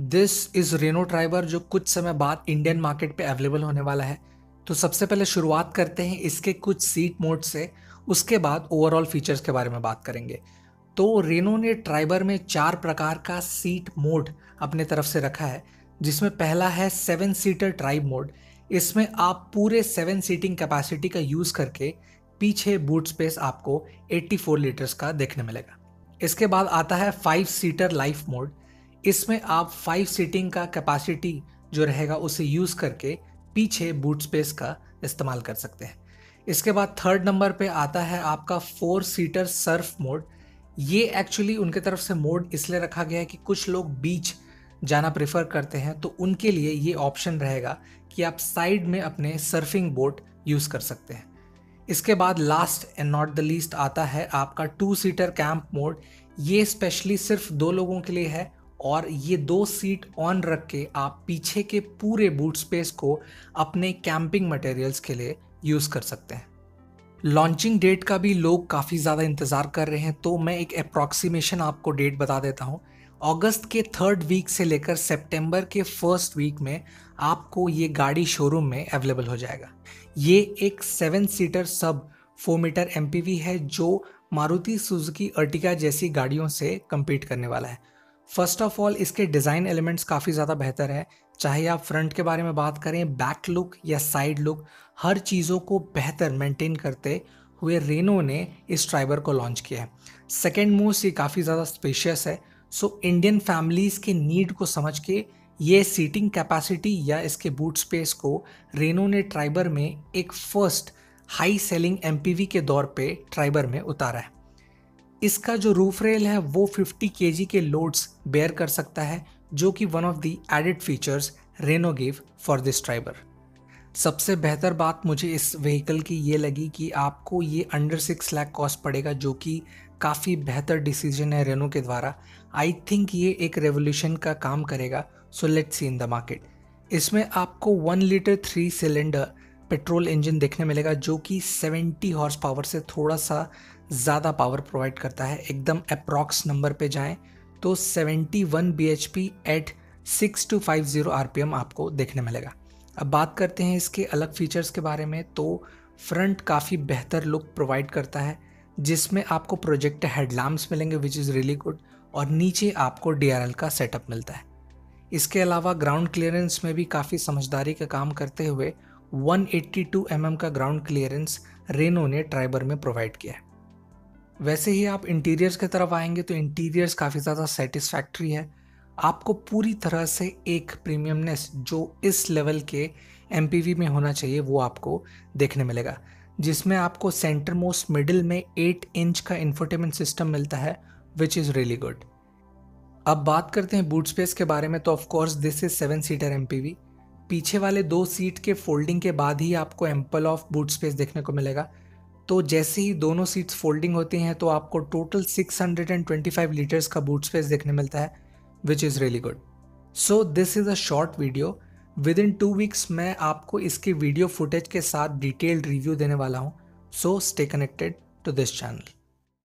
This is Renault Triber जो कुछ समय बाद इंडियन मार्केट पे अवेलेबल होने वाला है। तो सबसे पहले शुरुआत करते हैं इसके कुछ सीट मोड से, उसके बाद ओवरऑल फीचर्स के बारे में बात करेंगे। तो रेनो ने ट्राइबर में 4 प्रकार का सीट मोड अपने तरफ से रखा है, जिसमें पहला है 7 सीटर ट्राइब मोड। इसमें आप पूरे 7 सीटिंग कैपेसिटी का यूज़ करके पीछे बूट स्पेस आपको 84 लीटर्स का देखने मिलेगा। इसके बाद आता है 5 सीटर लाइफ मोड। इसमें आप 5 सीटिंग का कैपेसिटी जो रहेगा उसे यूज़ करके पीछे बूट स्पेस का इस्तेमाल कर सकते हैं। इसके बाद थर्ड नंबर पे आता है आपका 4 सीटर सर्फ मोड। ये एक्चुअली उनके तरफ से मोड इसलिए रखा गया है कि कुछ लोग बीच जाना प्रेफर करते हैं, तो उनके लिए ये ऑप्शन रहेगा कि आप साइड में अपने सर्फिंग बोट यूज़ कर सकते हैं। इसके बाद last and not the least आता है आपका 2 सीटर कैंप मोड। ये स्पेशली सिर्फ 2 लोगों के लिए है और ये 2 सीट ऑन रख के आप पीछे के पूरे बूट स्पेस को अपने कैंपिंग मटेरियल्स के लिए यूज़ कर सकते हैं। लॉन्चिंग डेट का भी लोग काफ़ी ज़्यादा इंतज़ार कर रहे हैं, तो मैं एक अप्रॉक्सीमेशन आपको डेट बता देता हूँ। अगस्त के 3rd वीक से लेकर सितंबर के 1st वीक में आपको ये गाड़ी शोरूम में अवेलेबल हो जाएगा। ये एक 7 सीटर सब 4 मीटर MPV है जो मारुति सुजुकी अर्टिगा जैसी गाड़ियों से कम्पीट करने वाला है। फर्स्ट ऑफ ऑल इसके डिज़ाइन एलिमेंट्स काफ़ी ज़्यादा बेहतर है, चाहे आप फ्रंट के बारे में बात करें, बैक लुक या साइड लुक, हर चीज़ों को बेहतर मेंटेन करते हुए रेनो ने इस ट्राइबर को लॉन्च किया है। सेकेंड मोस्ट ये काफ़ी ज़्यादा स्पेशियस है, सो इंडियन फैमिलीज़ के नीड को समझ के ये सीटिंग कैपेसिटी या इसके बूट स्पेस को रेनो ने ट्राइबर में एक फर्स्ट हाई सेलिंग MPV के दौर पर ट्राइबर में उतारा है। इसका जो रूफ रेल है वो 50 kg के लोड्स बेयर कर सकता है, जो कि one of the added features Renault give for this Triber. सबसे बेहतर बात मुझे इस व्हीकल की ये लगी कि आपको ये अंडर 6 लाख कॉस्ट पड़ेगा, जो कि काफ़ी बेहतर डिसीजन है रेनो के द्वारा। आई थिंक ये एक रेवोल्यूशन का काम करेगा, so let's see in the market. इसमें आपको 1 लीटर 3 सिलेंडर पेट्रोल इंजन देखने मिलेगा, जो कि 70 हॉर्स पावर से थोड़ा सा ज़्यादा पावर प्रोवाइड करता है। एकदम अप्रॉक्स नंबर पे जाएं तो 71 bhp एट 6250 rpm आपको देखने मिलेगा। अब बात करते हैं इसके अलग फीचर्स के बारे में। तो फ्रंट काफ़ी बेहतर लुक प्रोवाइड करता है, जिसमें आपको प्रोजेक्ट हेडलैम्प्स मिलेंगे विच इज़ रियली गुड, और नीचे आपको DRL का सेटअप मिलता है। इसके अलावा ग्राउंड क्लियरेंस में भी काफ़ी समझदारी का काम करते हुए 182 mm का ग्राउंड क्लियरेंस रेनो ने ट्राइबर में प्रोवाइड किया है। वैसे ही आप इंटीरियर्स की तरफ आएंगे तो इंटीरियर्स काफ़ी ज़्यादा सेटिस्फैक्ट्री है। आपको पूरी तरह से एक प्रीमियमनेस जो इस लेवल के MPV में होना चाहिए वो आपको देखने मिलेगा, जिसमें आपको सेंटर मोस्ट मिडिल में 8 इंच का इंफोटेनमेंट सिस्टम मिलता है विच इज़ रियली गुड। अब बात करते हैं बूट स्पेस के बारे में। तो of course this is 7 seater MPV। पीछे वाले 2 सीट के फोल्डिंग के बाद ही आपको एम्पल ऑफ बूट स्पेस देखने को मिलेगा। तो जैसे ही दोनों सीट्स फोल्डिंग होती हैं तो आपको टोटल 625 लीटर्स का बूट स्पेस देखने मिलता है which is really good. So this is a short video. Within 2 weeks मैं आपको इसकी वीडियो फुटेज के साथ डिटेल्ड रिव्यू देने वाला हूँ, so stay connected to this channel.